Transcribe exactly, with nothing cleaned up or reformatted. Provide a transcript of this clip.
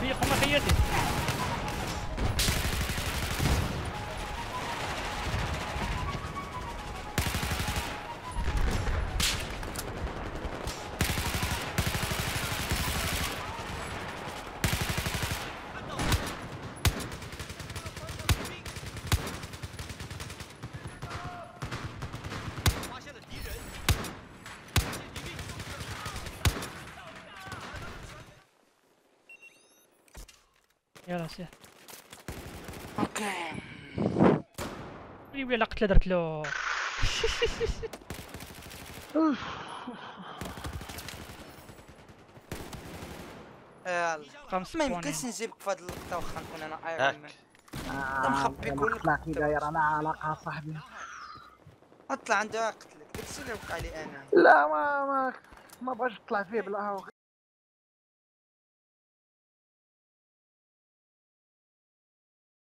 في خماسيته. يلا سير. اوكي وي وي لا قتله درت له. يلا ما يمكنش نجيبك في هاد اللقطة واخا نكون انا ايرون مان. انت مخبي كل القتل كي داير انا علاقة صاحبي. اطلع عنده قتلك داكشي اللي وقع لي انا. لا ما ما ما بغاش نطلع فيه بالهوغ.